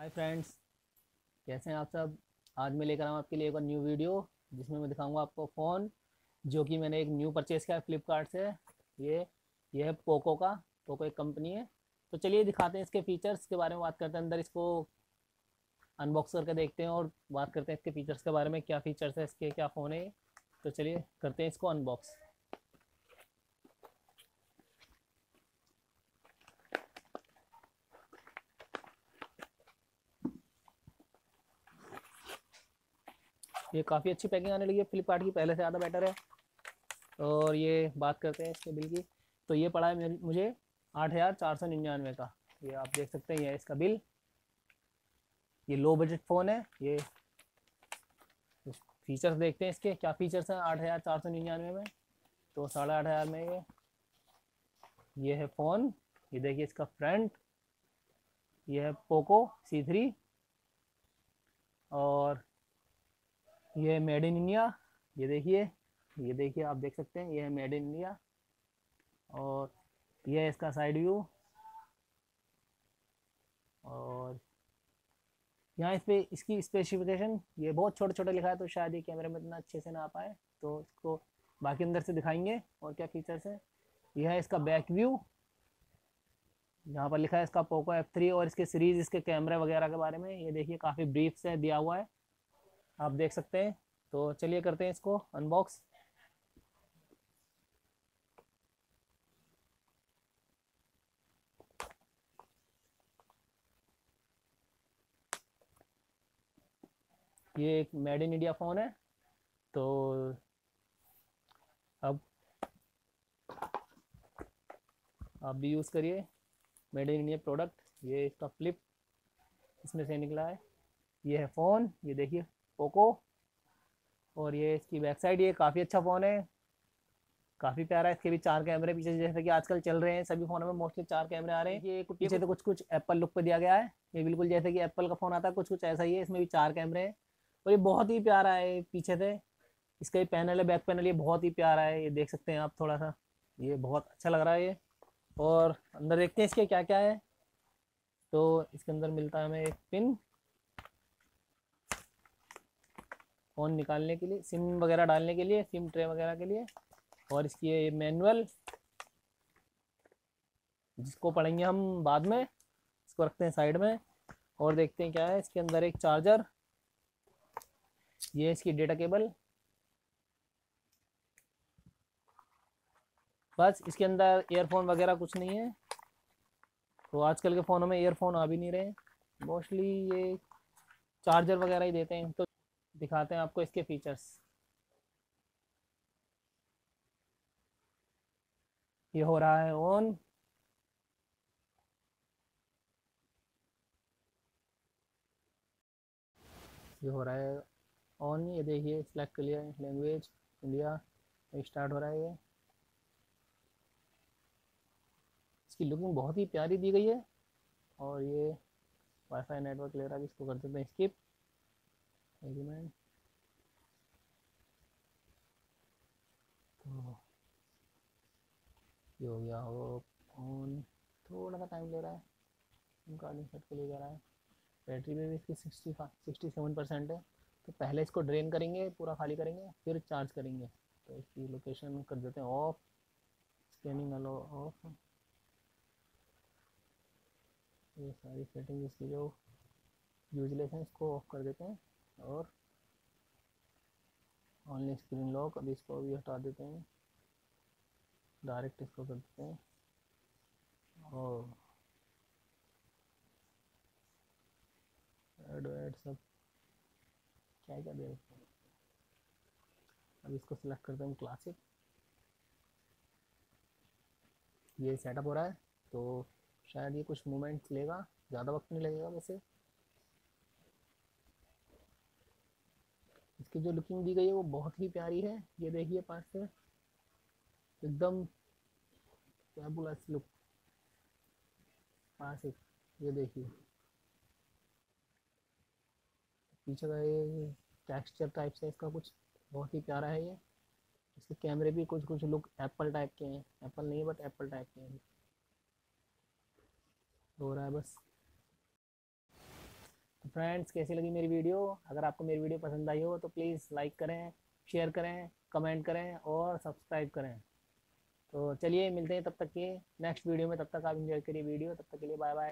Hi friends, कैसे हैं आप सब। आज मैं लेकर आऊँ आपके लिए एक और न्यू वीडियो जिसमें मैं दिखाऊंगा आपको फ़ोन जो कि मैंने एक न्यू परचेज़ किया है फ्लिपकार्ट से। ये है पोको का। पोको एक कंपनी है। तो चलिए दिखाते हैं इसके फ़ीचर्स के बारे में, बात करते हैं, अंदर इसको अनबॉक्स करके देखते हैं और बात करते हैं इसके फ़ीचर्स के बारे में, क्या फ़ीचर्स है इसके, क्या फ़ोन है। तो चलिए करते हैं इसको अनबॉक्स। ये काफ़ी अच्छी पैकिंग आने लगी है फ्लिपकार्ट की, पहले से ज़्यादा बेटर है। और ये बात करते हैं इसके बिल की, तो ये पड़ा है मुझे 8,499 का। ये आप देख सकते हैं, ये इसका बिल। ये लो बजट फ़ोन है। ये फीचर्स देखते हैं इसके, क्या फ़ीचर्स हैं 8,499 में। तो 8,500 में ये है फ़ोन। ये देखिए इसका फ्रंट, ये है पोको C3 और ये मेड इन इंडिया। ये देखिए आप देख सकते हैं, ये है मेड इन इंडिया। और ये है इसका साइड व्यू। और यहाँ इस पर इसकी स्पेसिफिकेशन, ये बहुत छोटे छोटे लिखा है तो शायद ये कैमरे में इतना अच्छे से ना आ पाए, तो इसको बाकी अंदर से दिखाएंगे और क्या फीचर्स है। यह है इसका बैक व्यू, यहाँ पर लिखा है इसका पोको F3 और इसके सीरीज़, इसके कैमरे वगैरह के बारे में। ये देखिए काफ़ी ब्रीफ से दिया हुआ है, आप देख सकते हैं। तो चलिए करते हैं इसको अनबॉक्स। ये एक मेड इन इंडिया फ़ोन है। तो अब आप भी यूज़ करिए मेड इन इंडिया प्रोडक्ट। ये इसका फ्लिप इसमें से निकला है। ये है फ़ोन, ये देखिए पोको। और ये इसकी बैक साइड। ये काफ़ी अच्छा फ़ोन है, काफ़ी प्यारा है। इसके भी 4 कैमरे पीछे, जैसे कि आजकल चल रहे हैं सभी फ़ोनों में मोस्टली 4 कैमरे आ रहे हैं। ये पीछे तो कुछ एप्पल लुक पे दिया गया है। ये बिल्कुल जैसे कि एप्पल का फ़ोन आता है, कुछ ऐसा ही है। इसमें भी 4 कैमरे हैं और ये बहुत ही प्यारा है। पीछे से इसका ये पैनल है, बैक पैनल, ये बहुत ही प्यारा है। ये देख सकते हैं आप थोड़ा सा, ये बहुत अच्छा लग रहा है ये। और अंदर देखते हैं इसके क्या क्या है। तो इसके अंदर मिलता है हमें एक पिन, फ़ोन निकालने के लिए, सिम वगैरह डालने के लिए, सिम ट्रे वगैरह के लिए। और इसकी ये मैनुअल, जिसको पढ़ेंगे हम बाद में, इसको रखते हैं साइड में और देखते हैं क्या है इसके अंदर। एक चार्जर, ये इसकी डेटा केबल। बस इसके अंदर ईयरफोन वगैरह कुछ नहीं है। तो आजकल के फ़ोनों में ईयरफोन आ भी नहीं रहे, मोस्टली ये चार्जर वगैरह ही देते हैं। तो दिखाते हैं आपको इसके फीचर्स। ये हो रहा है ऑन। ये हो रहा है ऑन। ये देखिए select clear language India, start हो रहा है। ये इसकी लुकिंग बहुत ही प्यारी दी गई है। और ये वाईफाई नेटवर्क ले रहा है, इसको कर देते हैं स्किप। ये हो गया हो फोन, थोड़ा सा टाइम ले रहा है, रिकॉर्डिंग सेट के लिए जा रहा है। बैटरी में भी इसकी 67% है। तो पहले इसको ड्रेन करेंगे, पूरा खाली करेंगे, फिर चार्ज करेंगे। तो इसकी लोकेशन कर देते हैं ऑफ, स्कैनिंग अलो ऑफ। ये सारी सेटिंग इसकी जो यूजलेस है इसको ऑफ कर देते हैं। और ऑनलाइन स्क्रीन लॉक, अब इसको भी हटा देते हैं, डायरेक्ट इसको कर देते हैं। और एड सब क्या क्या दे रखते हैं। अब इसको सिलेक्ट करते हैं क्लासिक। ये सेटअप हो रहा है, तो शायद ये कुछ मोमेंट्स लेगा, ज़्यादा वक्त नहीं लगेगा। वैसे इसकी जो लुकिंग दी गई है वो बहुत ही प्यारी है। ये देखिए पास से, एकदम क्या बोला इस लुक पास से। ये देखिए पीछे का ये टेक्सचर टाइप से इसका कुछ बहुत ही प्यारा है। ये इसके कैमरे भी कुछ लुक एप्पल टाइप के हैं, एप्पल नहीं है बट एप्पल टाइप के हैं। हो रहा है बस। फ्रेंड्स कैसी लगी मेरी वीडियो। अगर आपको मेरी वीडियो पसंद आई हो तो प्लीज़ लाइक करें, शेयर करें, कमेंट करें और सब्सक्राइब करें। तो चलिए मिलते हैं तब तक के नेक्स्ट वीडियो में। तब तक आप एंजॉय करिए वीडियो। तब तक के लिए बाय बाय।